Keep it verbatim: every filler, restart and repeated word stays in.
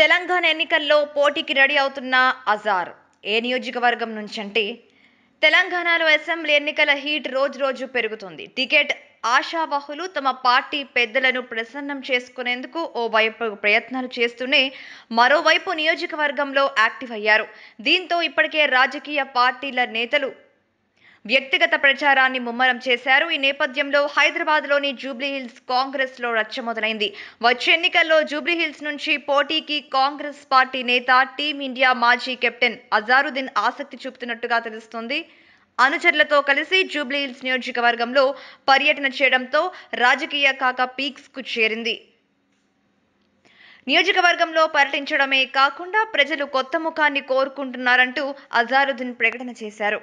తెలంగాణ ఎన్నికల్లో పోటీకి రెడీ అవుతున్న అజార్ ఏ నియోజకవర్గం నుంచి అంటే తెలంగాణలో అసెంబ్లీ ఎన్నికల హీట్ రోజు రోజు పెరుగుతుంది. టికెట్ ఆశావహులు తమ పార్టీ పెద్దలను ప్రసన్నం చేసుకునేందుకు ఓవైపు ప్రయత్నాలు చేస్తూనే మరోవైపు నియోజకవర్గంలో యాక్టివ్ అయ్యారు. దీంతో ఇప్పటికే రాజకీయ పార్టీల నేతలు వ్యక్తిగత ప్రచారాన్ని ముమ్మరం చేశారు. ఈ నేపథ్యంలో హైదరాబాద్లోని జూబ్లీ హిల్స్ కాంగ్రెస్లో రచ్చ మొదలైంది. వచ్చే ఎన్నికల్లో జూబ్లీ హిల్స్ నుంచి పోటీకి కాంగ్రెస్ పార్టీ నేత టీమిండియా మాజీ కెప్టెన్ అజారుద్దీన్ ఆసక్తి చూపుతున్నట్టుగా తెలుస్తోంది. అనుచరులతో కలిసి జూబ్లీ హిల్స్ నియోజకవర్గంలో పర్యటన చేయడంతో రాజకీయ కాక పీక్స్కు చేరింది. నియోజకవర్గంలో పర్యటించడమే కాకుండా ప్రజలు కొత్త ముఖాన్ని కోరుకుంటున్నారంటూ అజారుద్దీన్ ప్రకటన చేశారు.